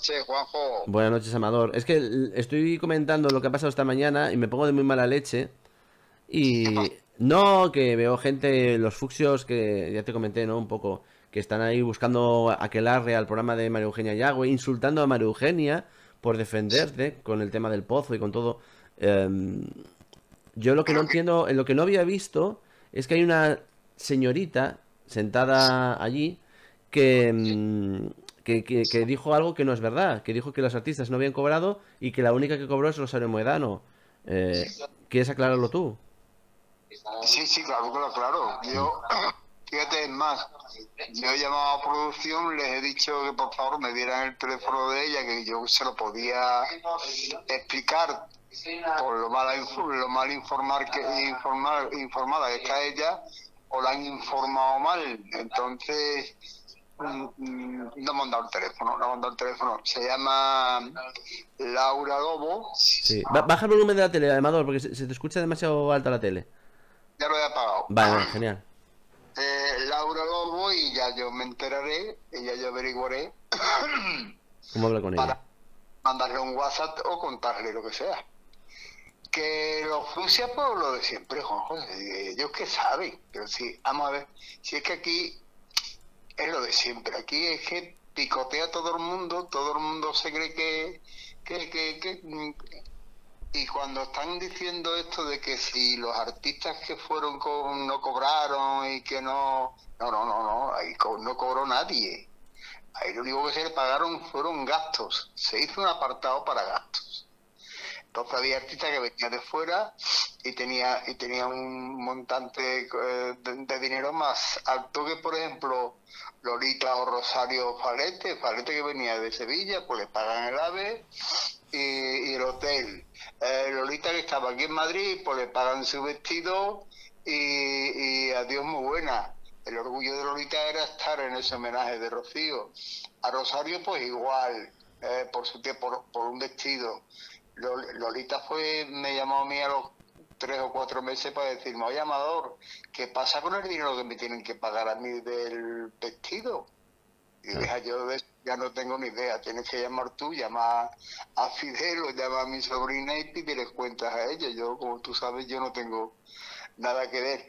noches, Juanjo. Buenas noches, Amador. Es que estoy comentando lo que ha pasado esta mañana y me pongo de muy mala leche. Y no, que veo gente, los fucsios, que ya te comenté, ¿no? Un poco, que están ahí buscando aquelarre al programa de María Eugenia Yagüe, insultando a María Eugenia por defenderte con el tema del pozo y con todo. Yo lo que no entiendo, lo que no había visto, es que hay una señorita sentada allí que dijo algo que no es verdad, que dijo que los artistas no habían cobrado y que la única que cobró es Rosario Mohedano. ¿Quieres aclararlo tú? Sí, claro que lo aclaro. Yo, fíjate, es más, yo he llamado a producción, les he dicho que por favor me dieran el teléfono de ella, que yo se lo podía explicar por lo mal informada que está ella, o la han informado mal. Entonces no me han dado el teléfono, Se llama Laura Lobo. Sí. Baja el volumen de la tele, Amador, porque se te escucha demasiado alta la tele. Ya lo he apagado. Vale, genial. Laura Lobo, y ya yo me enteraré, y ya yo averiguaré cómo hablar con ella. Mandarle un WhatsApp o contarle lo que sea. Que los fusias, por lo de siempre, Juanjo, ellos que saben. Pero sí, vamos a ver, si es que aquí es lo de siempre. Aquí es que picotea todo el mundo se cree que... Y cuando están diciendo esto de que si los artistas que fueron no cobraron y que no... No, ahí no cobró nadie. Ahí lo único que se le pagaron fueron gastos. Se hizo un apartado para gastos. Entonces había artistas que venían de fuera y tenía un montante de dinero más alto que, por ejemplo, Lolita o Rosario Falete. Falete, que venía de Sevilla, pues le pagan el AVE y el hotel. Lolita, que estaba aquí en Madrid, pues le pagan su vestido y adiós muy buena. El orgullo de Lolita era estar en ese homenaje de Rocío. A Rosario, pues igual, por un vestido. Lolita me llamó a mí a los 3 o 4 meses para decirme: oye, Amador, ¿qué pasa con el dinero que me tienen que pagar a mí del vestido? Y deja, yo ya no tengo ni idea, tienes que llamar tú, llama a Fidel o llama a mi sobrina y pídeles cuentas a ella. Yo, como tú sabes, yo no tengo nada que ver.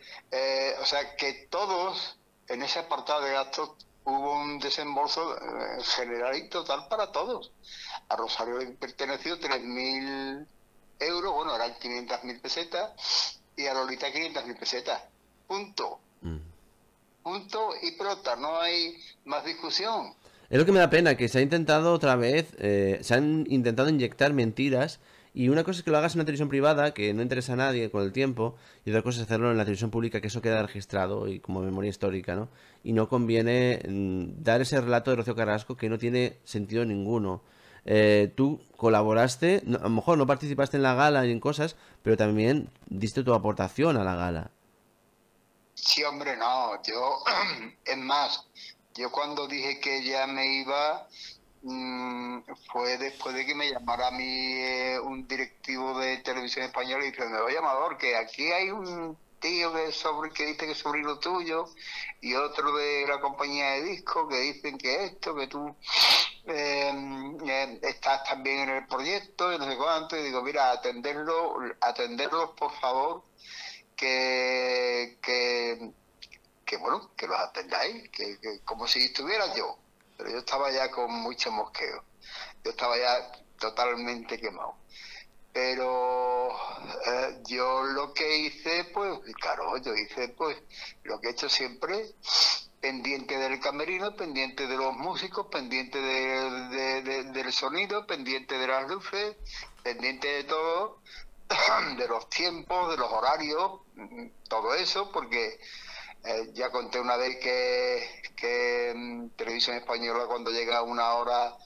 O sea, que todos, en ese apartado de gastos, hubo un desembolso general y total para todos. A Rosario le perteneció 3.000 euros, bueno, eran 500.000 pesetas, y a Lolita 500.000 pesetas. Punto. Punto y prota, no hay más discusión. Es lo que me da pena, que se ha intentado otra vez, se han intentado inyectar mentiras. Y una cosa es que lo hagas en una televisión privada, que no interesa a nadie con el tiempo, y otra cosa es hacerlo en la televisión pública, que eso queda registrado y como memoria histórica, ¿no? Y no conviene dar ese relato de Rocío Carrasco, que no tiene sentido ninguno. Tú colaboraste, a lo mejor no participaste en la gala y en cosas, pero también diste tu aportación a la gala. Sí, hombre, no, yo... Es más, yo cuando dije que ya me iba... fue después de que me llamara a mí un directivo de Televisión Española y diciendo: oye, Amador, que aquí hay un tío que dice que es sobrino tuyo, y otro de la compañía de disco que dicen que esto, que tú estás también en el proyecto y no sé cuánto. Y digo: mira, atenderlos por favor, que bueno, que los atendáis, que como si estuviera yo. Pero yo estaba ya con mucho mosqueo. Yo estaba ya totalmente quemado. Pero yo lo que hice, pues, claro, yo hice pues lo que he hecho siempre, pendiente del camerino, pendiente de los músicos, pendiente del sonido, pendiente de las luces, pendiente de todo, de los tiempos, de los horarios, todo eso, porque... ya conté una vez que Televisión Española, cuando llega una hora,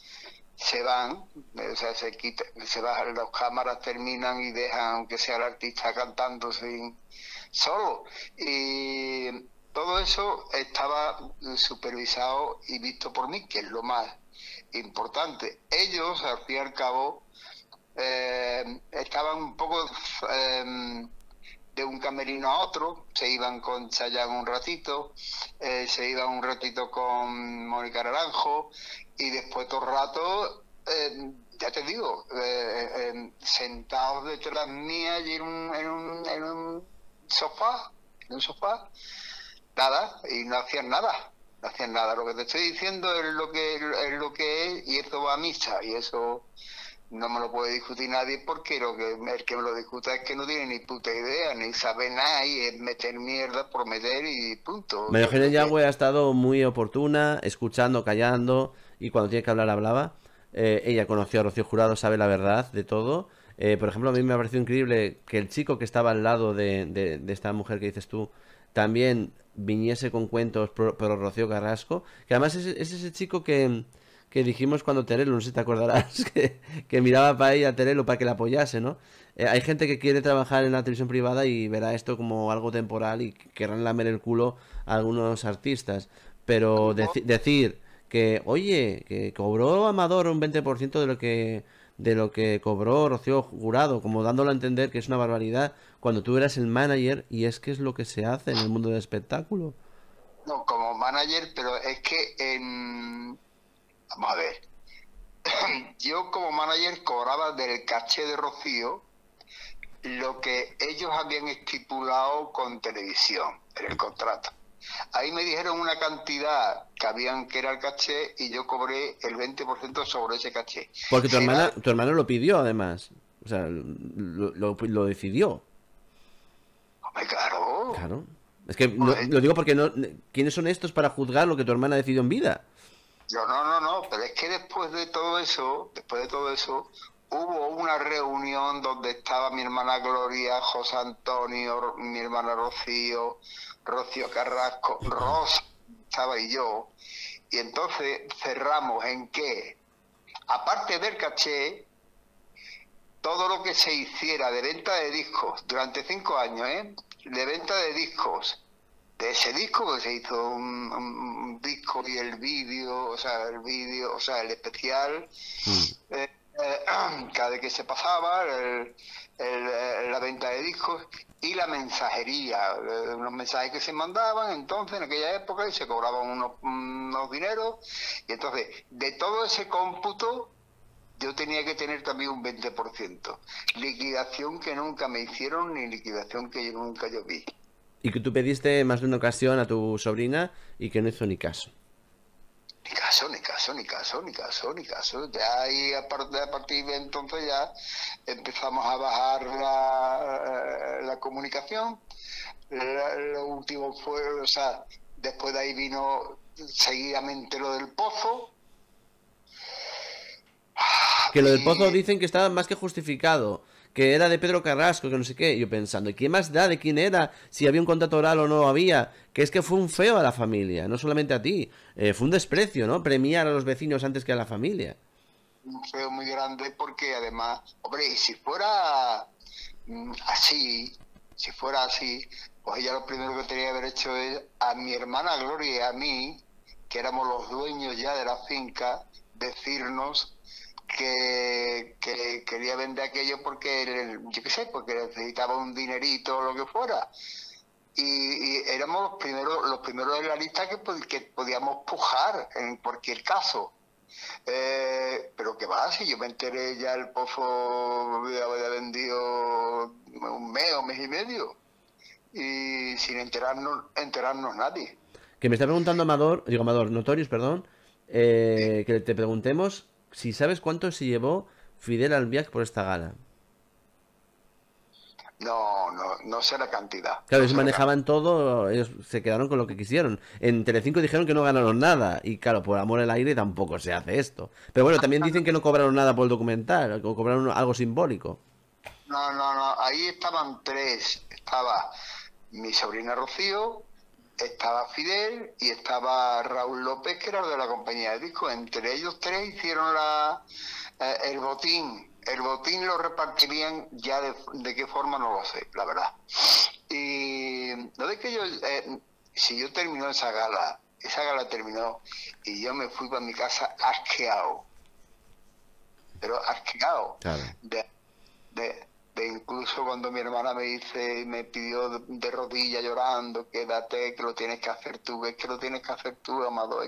se van, o sea, se bajan las cámaras, terminan y dejan que sea el artista cantando solo. Y todo eso estaba supervisado y visto por mí, que es lo más importante. Ellos, al fin y al cabo, estaban un poco... de un camerino a otro, se iban con Chayán un ratito, se iban un ratito con Mónica Naranjo, y después todo el rato ya te digo, sentados detrás mía allí en un sofá, nada, y no hacían nada. No hacían nada. Lo que te estoy diciendo es lo que es, y esto va a misa, y eso no me lo puede discutir nadie, porque el que me lo discuta es que no tiene ni puta idea, ni sabe nada, y es meter mierda por meter y punto. María Eugenia Yagüe ha estado muy oportuna, escuchando, callando, y cuando tiene que hablar, hablaba. Ella conoció a Rocío Jurado, sabe la verdad de todo. Por ejemplo, a mí me ha parecido increíble que el chico que estaba al lado de esta mujer que dices tú también viniese con cuentos por Rocío Carrasco, que además es ese chico que dijimos cuando Terelu, no sé si te acordarás, que miraba para ella a Terelu para que la apoyase, ¿no? Hay gente que quiere trabajar en la televisión privada y verá esto como algo temporal y querrán lamer el culo a algunos artistas, pero decir que, oye, que cobró Amador un 20% de lo que cobró Rocío Jurado, como dándolo a entender que es una barbaridad, cuando tú eras el manager, y es que es lo que se hace en el mundo del espectáculo. No, como manager, pero es que en... Vamos a ver, yo como manager cobraba del caché de Rocío lo que ellos habían estipulado con televisión en el contrato. Ahí me dijeron una cantidad que era el caché, y yo cobré el 20% sobre ese caché. Porque tu hermana lo pidió, además. O sea, lo decidió. Hombre, claro. Claro. Es que no, lo digo porque no... ¿Quiénes son estos para juzgar lo que tu hermana decidió en vida? Yo, no. Pero es que después de todo eso, hubo una reunión donde estaba mi hermana Gloria, José Antonio, mi hermana Rocío, Rocío Carrasco, Rosa, estaba, y yo, y entonces cerramos en que, aparte del caché, todo lo que se hiciera de venta de discos, durante 5 años, de venta de discos, de ese disco, que se hizo un disco y el vídeo, el especial, cada vez que se pasaba, la venta de discos, y la mensajería, unos mensajes que se mandaban entonces en aquella época, y se cobraban unos dineros, y entonces de todo ese cómputo yo tenía que tener también un 20%, liquidación que nunca me hicieron, ni liquidación que nunca yo vi. Y que tú pediste más de una ocasión a tu sobrina y que no hizo ni caso. Ni caso. Ya ahí, a partir de entonces, ya empezamos a bajar la comunicación. Lo último fue, después de ahí vino seguidamente lo del pozo. Que lo del pozo dicen que estaba más que justificado, que era de Pedro Carrasco, que no sé qué. Yo pensando, ¿y qué más da de quién era? Si había un contrato oral o no había. Que es que fue un feo a la familia, no solamente a ti. Fue un desprecio, ¿no? Premiar a los vecinos antes que a la familia. Un feo muy grande, porque además... Hombre, si fuera así... Pues ella lo primero que tenía que haber hecho es a mi hermana Gloria y a mí, que éramos los dueños ya de la finca, decirnos que quería vender aquello porque, yo qué sé, porque necesitaba un dinerito o lo que fuera. Y éramos los primeros en la lista que podíamos pujar en cualquier caso. Pero qué va, si yo me enteré ya el pozo me había vendido un mes y medio. Y sin enterarnos nadie. Que me está preguntando Notorious, sí. Que te preguntemos si sabes cuánto se llevó Fidel Albiac por esta gala. No sé la cantidad. Claro, ellos manejaban todo, ellos se quedaron con lo que quisieron. En Telecinco dijeron que no ganaron nada, y claro, por amor al aire tampoco se hace esto. Pero bueno, también dicen que no cobraron nada por el documental, o cobraron algo simbólico. No, ahí estaban tres. Estaba mi sobrina Rocío, estaba Fidel y estaba Raúl López, que era el de la compañía de discos. Entre ellos tres hicieron el botín. El botín lo repartirían ya de qué forma no lo sé, la verdad. Y no es que yo... si yo terminó esa gala terminó y yo me fui para mi casa asqueado. Pero asqueado. Claro. De incluso cuando mi hermana me pidió de rodillas llorando, quédate, que lo tienes que hacer tú, Amado,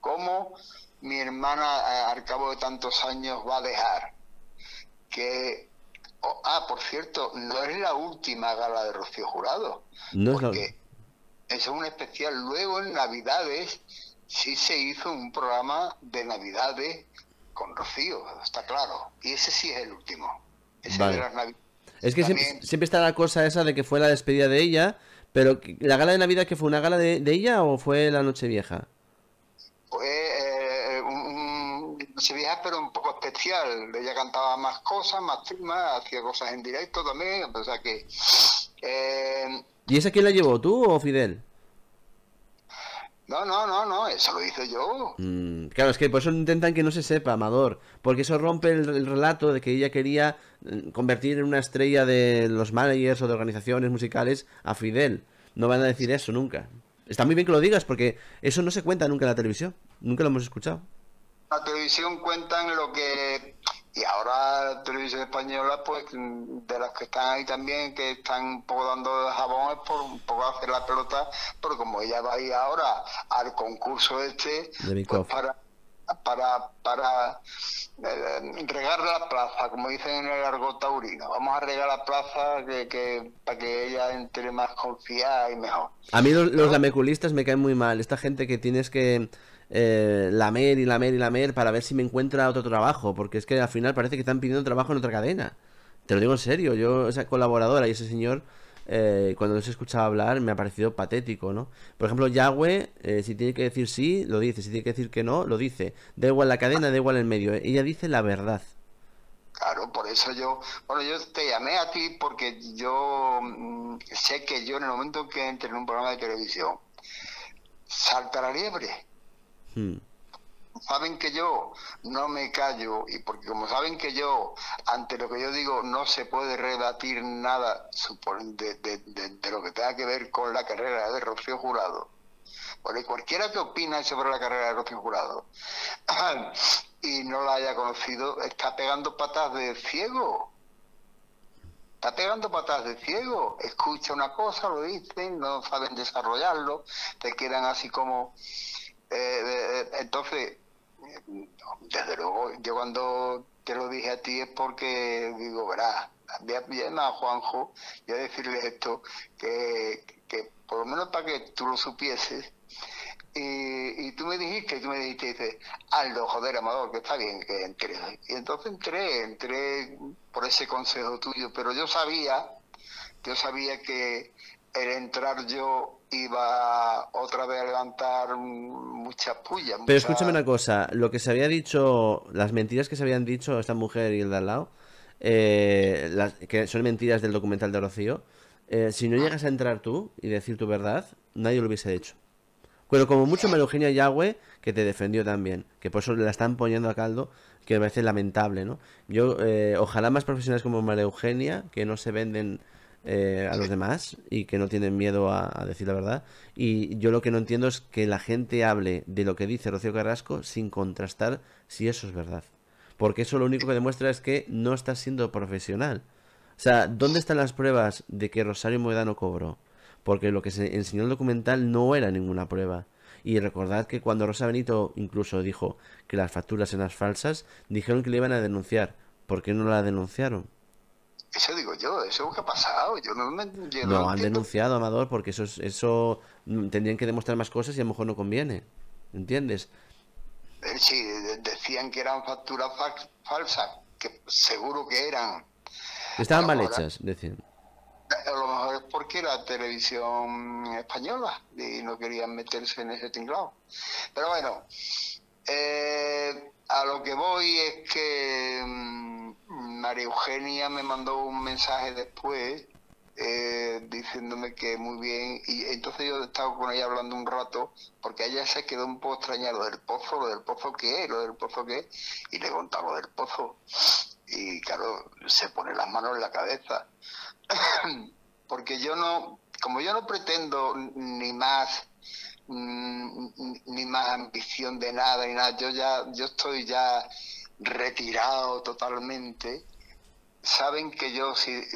¿cómo mi hermana al cabo de tantos años va a dejar. Que por cierto, no es la última gala de Rocío Jurado, no, porque es un especial. Luego en Navidades sí se hizo un programa de Navidades con Rocío, está claro, y ese sí es el último. Ese vale. De las Navidades. Es que también... siempre está la cosa esa de que fue la despedida de ella, pero ¿la gala de Navidad que fue una gala de ella o fue la Nochevieja? Pues Nochevieja, pero un poco especial. Ella cantaba más cosas, más temas, hacía cosas en directo también, o sea que... ¿Y esa quién la llevó, tú o Fidel? No, eso lo hice yo. Claro, es que por eso intentan que no se sepa, Amador, porque eso rompe el relato de que ella quería convertir en una estrella de los managers o de organizaciones musicales a Fidel. No van a decir eso nunca. Está muy bien que lo digas, porque eso no se cuenta nunca en la televisión. Nunca lo hemos escuchado. La televisión cuentan lo que... Y ahora la Televisión Española, pues, de las que están ahí también, que están un poco dando jabón, es por un poco hacer la pelota, pero como ella va a ir ahora al concurso este, pues para regar la plaza, como dicen en el argot taurino, vamos a regar la plaza que para que ella entre más confiada y mejor. A mí los lameculistas me caen muy mal, esta gente que tienes que... lamer para ver si me encuentra otro trabajo, porque es que al final parece que están pidiendo trabajo en otra cadena. Te lo digo en serio, yo, esa colaboradora y ese señor, cuando los he escuchado hablar me ha parecido patético, ¿no? Por ejemplo, Yagüe, si tiene que decir sí, lo dice, si tiene que decir que no, lo dice. Da igual la cadena, da igual el medio, ella dice la verdad. Claro, por eso yo... Bueno, yo te llamé a ti porque yo sé que yo en el momento que entre en un programa de televisión salta la liebre. Saben que yo no me callo, y porque como saben que yo ante lo que yo digo no se puede rebatir nada de lo que tenga que ver con la carrera de Rocío Jurado, porque cualquiera que opina sobre la carrera de Rocío Jurado y no la haya conocido está pegando patas de ciego. Está pegando patas de ciego. Escucha una cosa, lo dicen, no saben desarrollarlo, te quedan así como... entonces, desde luego, yo cuando te lo dije a ti es porque digo, verás, voy a llamar a Juanjo y a decirle esto, que por lo menos para que tú lo supieses, y tú me dijiste, dices, Aldo, joder, Amador, que está bien que entres. Y entonces entré por ese consejo tuyo, pero yo sabía que el entrar yo iba otra vez a levantar mucha puya. Pero escúchame una cosa, lo que se había dicho, las mentiras que se habían dicho esta mujer y el de al lado, que son mentiras del documental de Rocío, si no llegas a entrar tú y decir tu verdad, nadie lo hubiese hecho. Pero como mucho María Eugenia Yagüe, que te defendió también, que por eso la están poniendo a caldo, que me parece lamentable, ¿no? Yo, ojalá más profesionales como María Eugenia, que no se venden... a los demás y que no tienen miedo a decir la verdad. Y yo lo que no entiendo es que la gente hable de lo que dice Rocío Carrasco sin contrastar si eso es verdad, porque eso lo único que demuestra es que no estás siendo profesional. O sea, ¿dónde están las pruebas de que Rosario Mohedano cobró? Porque lo que se enseñó en el documental no era ninguna prueba. Y recordad que cuando Rosa Benito incluso dijo que las facturas eran falsas, dijeron que le iban a denunciar. ¿Por qué no la denunciaron? Eso digo yo, eso es lo que ha pasado. No, han denunciado, Amador, porque eso tendrían que demostrar más cosas y a lo mejor no conviene. ¿Entiendes? Sí, decían que eran facturas falsas, que seguro que eran. Estaban mal hechas, decían. A lo mejor es porque era televisión española y no querían meterse en ese tinglado. Pero bueno, a lo que voy es que María Eugenia me mandó un mensaje después diciéndome que muy bien, y entonces yo estaba con ella hablando un rato porque ella se quedó un poco extrañada, lo del pozo qué, y le contaba lo del pozo y claro, se pone las manos en la cabeza porque yo no pretendo ni más ambición de nada ni nada, yo estoy ya retirado totalmente saben que yo, si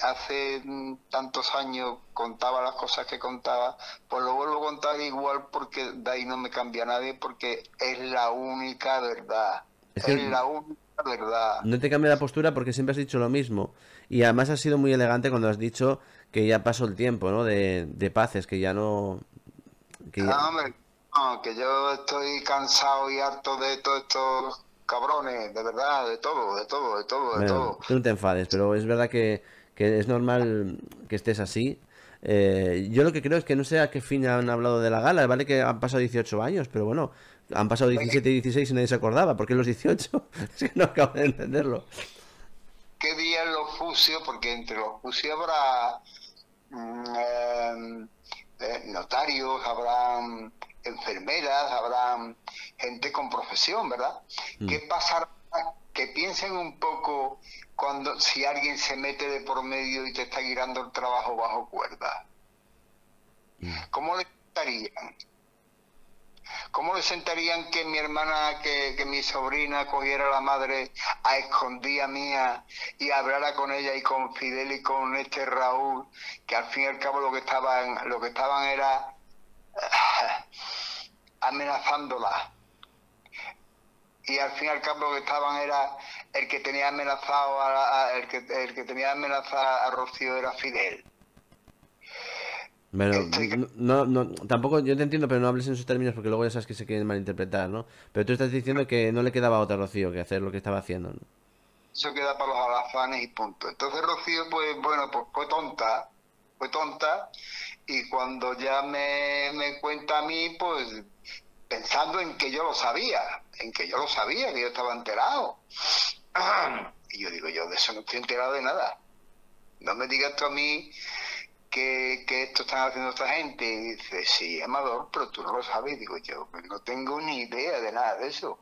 hace tantos años contaba las cosas que contaba, pues lo vuelvo a contar igual, porque de ahí no me cambia nadie, porque es la única verdad. Es la única verdad. No te cambia la postura porque siempre has dicho lo mismo. Y además has sido muy elegante cuando has dicho que ya pasó el tiempo, ¿no? De paces, que ya no... Que ya... No, hombre, no, que yo estoy cansado y harto de todos estos cabrones, de verdad, de todo. Bueno, todo. Tú no te enfades, pero es verdad que es normal que estés así. Yo lo que creo es que no sé a qué fin han hablado de la gala, vale que han pasado 18 años, pero bueno, han pasado 17 y 16 y nadie se acordaba, ¿por qué los 18? Sí, no acabo de entenderlo. ¿Qué día los fusios? Porque entre los fusios habrá notarios, habrán enfermeras, habrán gente con profesión, ¿verdad? ¿Qué pasará? Que piensen un poco cuando, si alguien se mete de por medio y te está girando el trabajo bajo cuerda. ¿Cómo le sentarían? ¿Cómo le sentarían que mi hermana, que mi sobrina cogiera a la madre a escondida mía y hablara con ella y con Fidel y con este Raúl, que al fin y al cabo lo que estaban era amenazándola? Y al fin y al cabo lo que estaban era el que tenía amenazado el que tenía amenazada a Rocío era Fidel. Bueno, no, tampoco yo te entiendo, pero no hables en esos términos porque luego ya sabes que se quieren malinterpretar, ¿no? Pero tú estás diciendo que no le quedaba otra a Rocío que hacer lo que estaba haciendo, ¿no? Eso queda para los alazanes y punto. Entonces Rocío, pues bueno, pues fue tonta y cuando ya me cuenta a mí, pues pensando en que yo lo sabía, que yo estaba enterado. Y yo digo, yo de eso no estoy enterado de nada. No me digas tú a mí que esto están haciendo esta gente. Y dice, sí, Amador, pero tú no lo sabes. Digo, yo no tengo ni idea de nada de eso.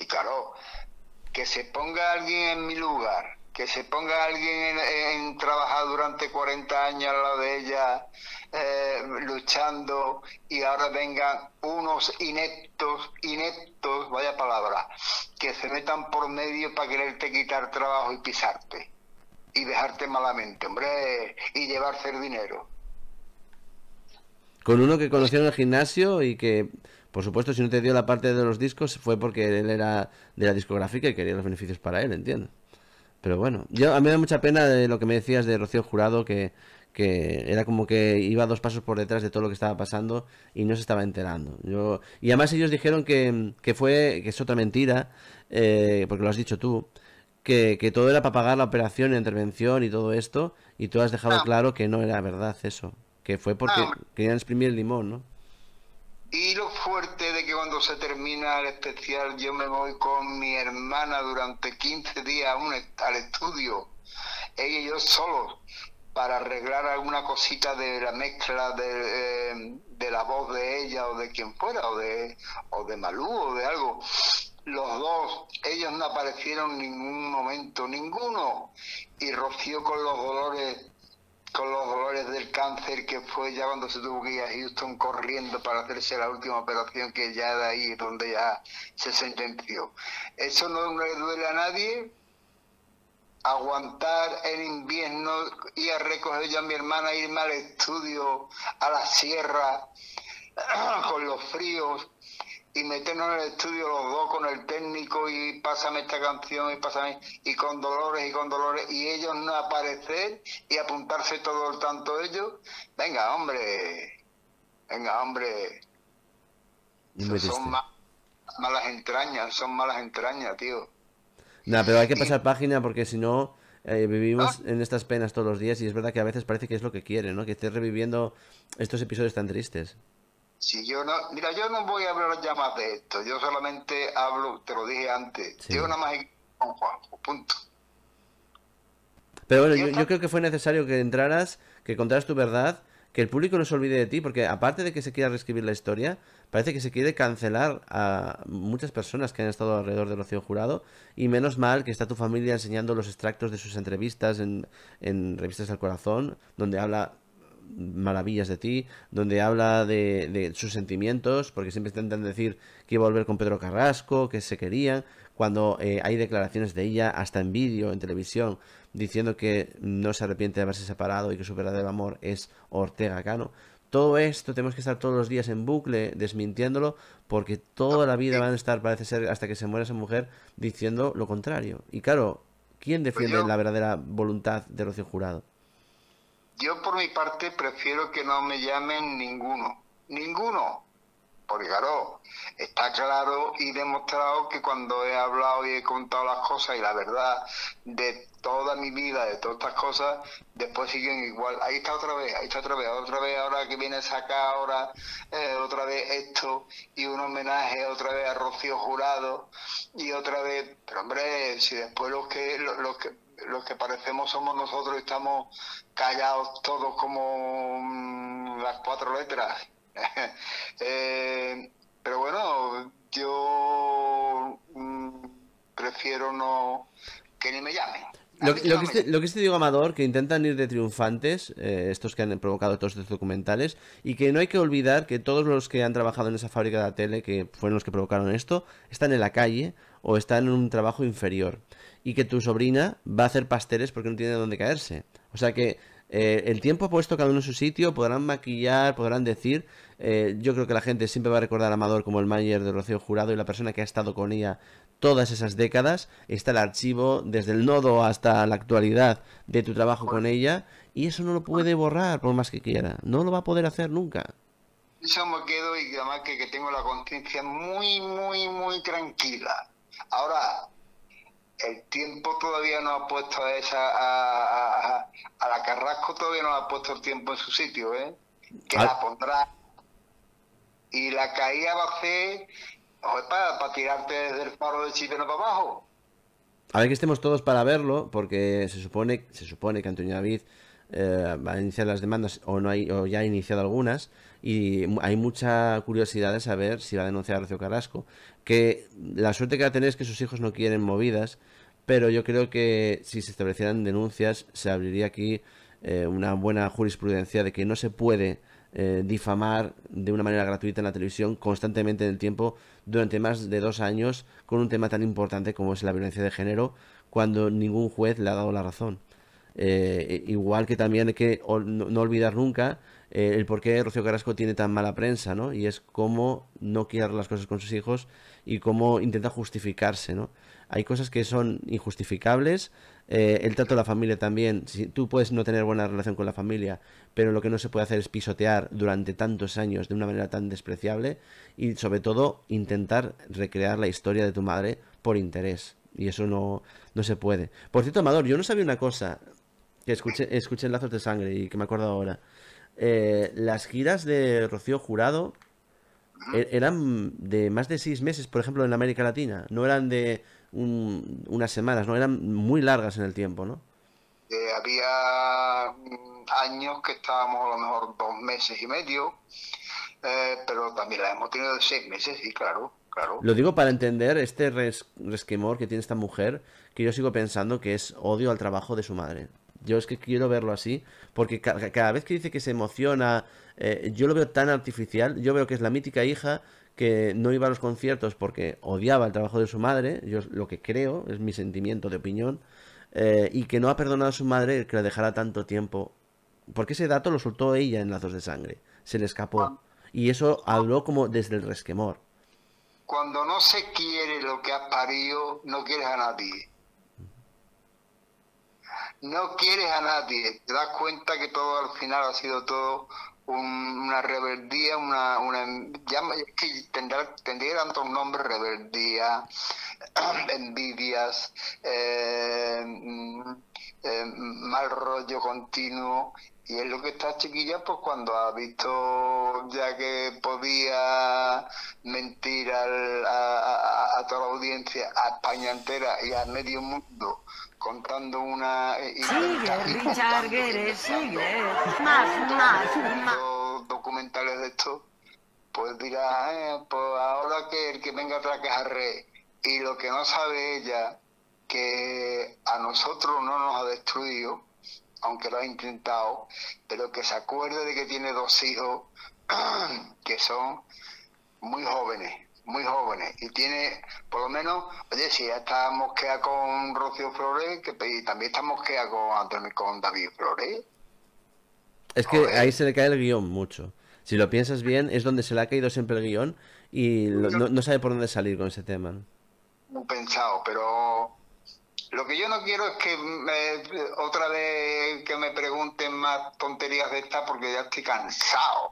Y claro, que se ponga alguien en mi lugar, que se ponga alguien en trabajar durante 40 años al lado de ella, luchando, y ahora vengan unos ineptos, vaya palabra, que se metan por medio para quererte quitar trabajo y pisarte y dejarte malamente, hombre, y llevarse el dinero. Con uno que conocieron en el gimnasio y que, por supuesto, si no te dio la parte de los discos fue porque él era de la discográfica y quería los beneficios para él, entiendo. Pero bueno, a mí me da mucha pena de lo que me decías de Rocío Jurado, que era como que iba dos pasos por detrás de todo lo que estaba pasando y no se estaba enterando. Y además ellos dijeron que es otra mentira, porque lo has dicho tú, que todo era para pagar la operación, la intervención y todo esto, y tú has dejado claro que no era verdad eso, que fue porque querían exprimir el limón, ¿no? Y lo fuerte de que cuando se termina el especial yo me voy con mi hermana durante 15 días al estudio, ella y yo solos, para arreglar alguna cosita de la mezcla de la voz de ella o de quien fuera, o de Malú o de algo. Los dos, ellos no aparecieron en ningún momento, ninguno. Y Rocío con los dolores del cáncer, que fue ya cuando se tuvo que ir a Houston corriendo para hacerse la última operación, que ya de ahí es donde ya se sentenció. Eso no le duele a nadie. Aguantar el invierno, ir a recoger yo a mi hermana, irme al estudio, a la sierra, con los fríos, y meternos en el estudio los dos con el técnico y pásame esta canción y con dolores, y ellos no aparecer y apuntarse todo el tanto ellos. Venga hombre, son malas entrañas, tío. Nah, pero hay que pasar página porque si no vivimos en estas penas todos los días, y es verdad que a veces parece que es lo que quiere, ¿no? Que estés reviviendo estos episodios tan tristes. Si yo no, mira, yo no voy a hablar ya más de esto, yo solamente hablo, te lo dije antes, sí. Yo nada más con Juanjo, punto. Pero bueno, yo creo que fue necesario que entraras, que contaras tu verdad, que el público no se olvide de ti, porque aparte de que se quiera reescribir la historia, parece que se quiere cancelar a muchas personas que han estado alrededor de Rocío Jurado, y menos mal que está tu familia enseñando los extractos de sus entrevistas en Revistas del Corazón, donde habla maravillas de ti, donde habla de sus sentimientos, porque siempre intentan decir que iba a volver con Pedro Carrasco, que se querían. cuando hay declaraciones de ella, hasta en vídeo, en televisión, diciendo que no se arrepiente de haberse separado y que su verdadero amor es Ortega Cano. Todo esto tenemos que estar todos los días en bucle desmintiéndolo, porque toda la vida van a estar, parece ser, hasta que se muera esa mujer, diciendo lo contrario. Y claro, ¿quién defiende la verdadera voluntad de Rocío Jurado? Yo por mi parte prefiero que no me llamen ninguno. Ninguno. Porque claro, está claro y demostrado que cuando he hablado y he contado las cosas y la verdad de toda mi vida, de todas estas cosas, después siguen igual. Ahí está otra vez, ahí está otra vez ahora que viene a sacar ahora otra vez esto y un homenaje otra vez a Rocío Jurado y otra vez, pero hombre, si después los que parecemos somos nosotros y estamos callados todos como las cuatro letras. Pero bueno, yo prefiero no que ni me llamen. Lo que te digo, Amador, que intentan ir de triunfantes, estos que han provocado todos estos documentales, y que no hay que olvidar que todos los que han trabajado en esa fábrica de la tele, que fueron los que provocaron esto, están en la calle o están en un trabajo inferior, y que tu sobrina va a hacer pasteles porque no tiene dónde caerse. O sea que el tiempo ha puesto cada uno en su sitio, podrán maquillar, podrán decir. Yo creo que la gente siempre va a recordar a Amador como el manager de Rocío Jurado y la persona que ha estado con ella todas esas décadas. Está el archivo, desde el nodo hasta la actualidad, de tu trabajo con ella, y eso no lo puede borrar por más que quiera, no lo va a poder hacer nunca. Eso me quedo, y además que tengo la conciencia muy, muy, muy tranquila. Ahora, el tiempo todavía no ha puesto a esa, a la Carrasco todavía no ha puesto el tiempo en su sitio, ¿eh? Que la pondrá. Y la caída va a ser para tirarte desde el faro de Chipeno para abajo. A ver que estemos todos para verlo, porque se supone que Antonio David va a iniciar las demandas o ya ha iniciado algunas, y hay mucha curiosidad de saber si va a denunciar a Rocío Carrasco. Que la suerte que va a tener es que sus hijos no quieren movidas, pero yo creo que si se establecieran denuncias se abriría aquí una buena jurisprudencia de que no se puede difamar de una manera gratuita en la televisión constantemente en el tiempo durante más de 2 años con un tema tan importante como es la violencia de género, cuando ningún juez le ha dado la razón. Igual que también hay que no olvidar nunca el por qué Rocío Carrasco tiene tan mala prensa, ¿no? Y es cómo no quiere las cosas con sus hijos y cómo intenta justificarse, ¿no? Hay cosas que son injustificables. El trato de la familia también. Si tú puedes no tener buena relación con la familia, pero lo que no se puede hacer es pisotear durante tantos años de una manera tan despreciable, y sobre todo intentar recrear la historia de tu madre por interés. Y eso no se puede. Por cierto, Amador, yo no sabía una cosa que escuché en Lazos de Sangre y que me acuerdo ahora. Las giras de Rocío Jurado eran de más de 6 meses, por ejemplo, en América Latina. No eran de unas semanas, no, eran muy largas en el tiempo, ¿no? Había años que estábamos a lo mejor 2 meses y medio, pero también la hemos tenido de 6 meses, sí, claro, claro. Lo digo para entender este resquemor que tiene esta mujer, que yo sigo pensando que es odio al trabajo de su madre. Yo es que quiero verlo así, porque cada vez que dice que se emociona, yo lo veo tan artificial. Yo veo que es la mítica hija que no iba a los conciertos porque odiaba el trabajo de su madre, yo lo que creo, es mi sentimiento de opinión, y que no ha perdonado a su madre que la dejara tanto tiempo, porque ese dato lo soltó ella en Lazos de Sangre, se le escapó, y eso habló como desde el resquemor. Cuando no se quiere lo que has parido, no quieres a nadie. No quieres a nadie, te das cuenta que todo al final ha sido todo una rebeldía, tendría tantos nombres: rebeldía, envidias, mal rollo continuo, y es lo que esta chiquilla, pues cuando ha visto ya que podía mentir a toda la audiencia, a España entera y a medio mundo, contando una... Más documentales de esto, pues dirá, pues ahora que el que venga atrás que es arre. Y lo que no sabe ella, que a nosotros no nos ha destruido, aunque lo ha intentado, pero que se acuerde de que tiene 2 hijos que son muy jóvenes, muy jóvenes, y tiene, por lo menos, oye, si ya está mosqueada con Rocío Flores, que también está mosqueada con David Flores. Es que ahí se le cae el guión mucho. Si lo piensas bien, es donde se le ha caído siempre el guión y no sabe por dónde salir con ese tema. No he pensado, pero lo que yo no quiero es que otra vez que me pregunten más tonterías de estas, porque ya estoy cansado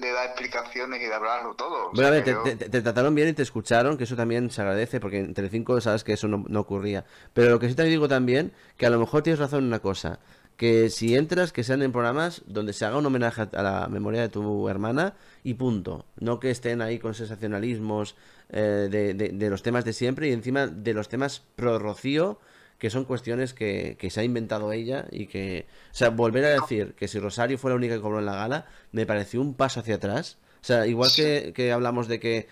de dar explicaciones y de hablarlo todo. Bueno, a ver, te trataron bien y te escucharon, que eso también se agradece, porque en Telecinco sabes que eso no ocurría. Pero lo que sí te digo también, que a lo mejor tienes razón en una cosa, que si entras, que sean en programas donde se haga un homenaje a la memoria de tu hermana y punto. No que estén ahí con sensacionalismos de los temas de siempre y encima de los temas pro Rocío, que son cuestiones que se ha inventado ella y que... O sea, volver a decir que si Rosario fue la única que cobró en la gala me pareció un paso hacia atrás. O sea, igual que hablamos de que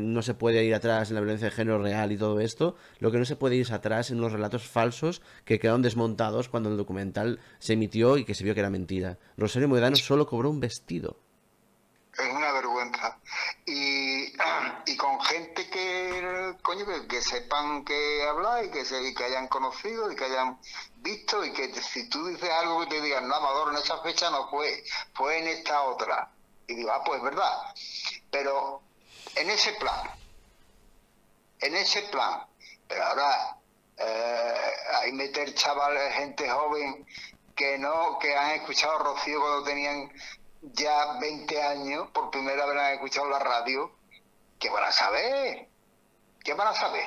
no se puede ir atrás en la violencia de género real y todo esto, lo que no se puede ir atrás en los relatos falsos que quedaron desmontados cuando el documental se emitió y que se vio que era mentira. Rosario Mohedano solo cobró un vestido. Es una vergüenza. Y con gente que, coño, que sepan que hablar y que hayan conocido y que hayan visto, y que si tú dices algo que te digan, no, Amador, en esa fecha no fue, fue en esta otra. Y digo, ah, pues verdad, pero en ese plan, pero ahora ahí meter chavales, gente joven que han escuchado a Rocío cuando tenían ya 20 años, por primera vez han escuchado la radio, ¿qué van a saber? ¿Qué van a saber?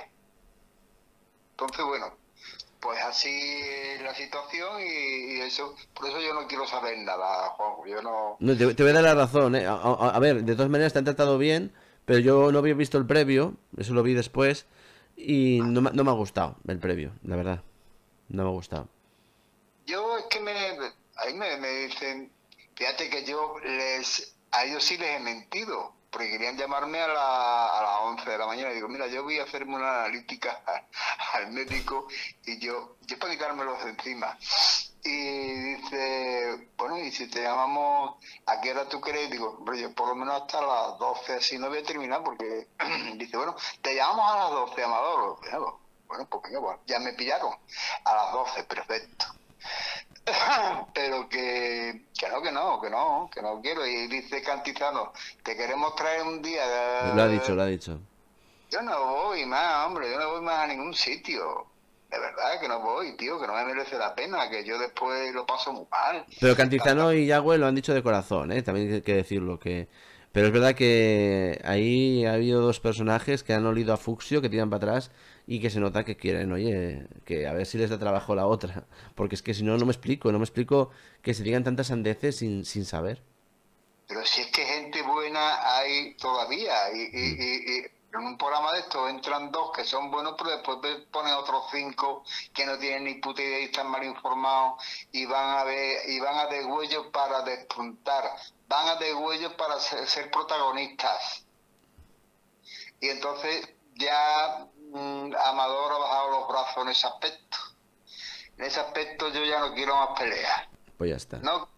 Entonces, bueno, pues así es la situación y eso, por eso yo no quiero saber nada, Juanjo, yo no... No, te voy a dar la razón, ¿eh? A ver, de todas maneras te han tratado bien, pero yo no había visto el previo, eso lo vi después, y no me ha gustado el previo, la verdad, no me ha gustado. Yo es que me dicen, fíjate que a ellos sí les he mentido, porque querían llamarme a las 11 de la mañana. Y digo, mira, yo voy a hacerme una analítica al médico y yo para quitármelos de encima. Y dice, bueno, y si te llamamos, ¿a qué hora tú crees? Digo, pero yo por lo menos hasta las 12, así no voy a terminar, porque dice, bueno, te llamamos a las 12, Amador. Bueno, pues venga, bueno, ya me pillaron. A las 12, perfecto. Pero que no quiero. Y dice Cantizano, te queremos traer un día de... Lo ha dicho. Yo no voy más, hombre, yo no voy más a ningún sitio. De verdad que no voy, tío, que no me merece la pena, que yo después lo paso muy mal. Pero Cantizano y Yagüe lo han dicho de corazón, también hay que decirlo, que... Pero es verdad que ahí ha habido dos personajes que han olido a Fucsia, que tiran para atrás y que se nota que quieren, oye, que a ver si les da trabajo la otra. Porque es que si no, no me explico que se digan tantas sandeces sin saber. Pero si es que gente buena hay todavía. Y en un programa de estos entran dos que son buenos, pero después ponen otros 5 que no tienen ni puta idea y están mal informados y van a degüello para despuntar. Van a degüello para ser protagonistas. Y entonces ya Amador ha bajado los brazos en ese aspecto. En ese aspecto yo ya no quiero más peleas. Pues ya está. No.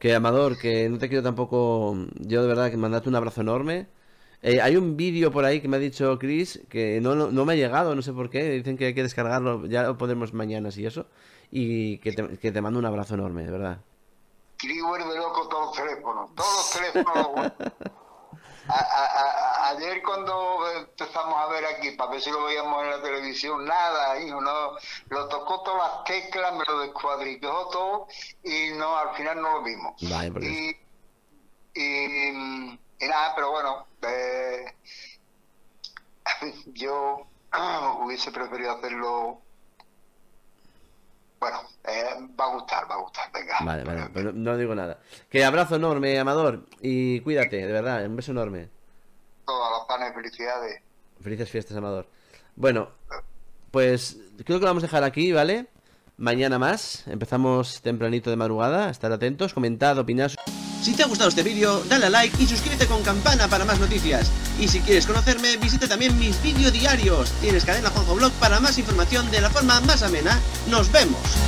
Que Amador, que no te quiero tampoco... Yo de verdad que mandarte un abrazo enorme. Hay un vídeo por ahí que me ha dicho Chris que no me ha llegado, no sé por qué. Dicen que hay que descargarlo, ya lo podemos mañana, si eso. Y que te mando un abrazo enorme, de verdad. Cris vuelve loco todos los teléfonos. Bueno. Ayer cuando empezamos a ver aquí, para ver si lo veíamos en la televisión, nada, hijo, no, lo tocó todas las teclas, me lo descuadrilló todo y no, al final no lo vimos. Vale, y nada, pero bueno, yo hubiese preferido hacerlo... Bueno, va a gustar, venga. Vale, pero no digo nada. Que abrazo enorme, Amador, y cuídate, de verdad, un beso enorme. Todas las panes, felicidades. Felices fiestas, Amador. Bueno, pues creo que lo vamos a dejar aquí, ¿vale? Mañana más, empezamos tempranito de madrugada, estar atentos, comentad, opinad. Si te ha gustado este vídeo, dale a like y suscríbete con campana para más noticias. Y si quieres conocerme, visita también mis vídeos diarios. Tienes Cadena Juanjo Blog para más información de la forma más amena. ¡Nos vemos!